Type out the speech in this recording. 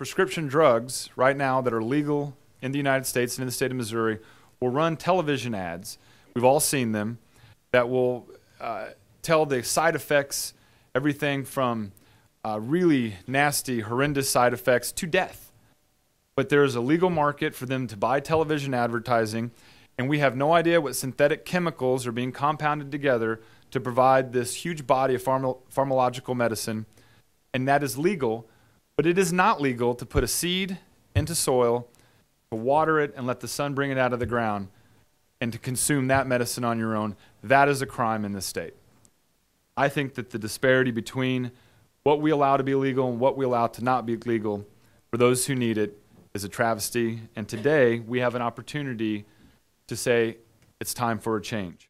prescription drugs right now that are legal in the United States and in the state of Missouri will run television ads, we've all seen them, that will tell the side effects, everything from really nasty, horrendous side effects to death. But there is a legal market for them to buy television advertising, and we have no idea what synthetic chemicals are being compounded together to provide this huge body of pharmacological medicine, and that is legal. But it is not legal to put a seed into soil, to water it and let the sun bring it out of the ground, and to consume that medicine on your own. That is a crime in this state. I think that the disparity between what we allow to be legal and what we allow to not be legal for those who need it is a travesty. And today we have an opportunity to say it's time for a change.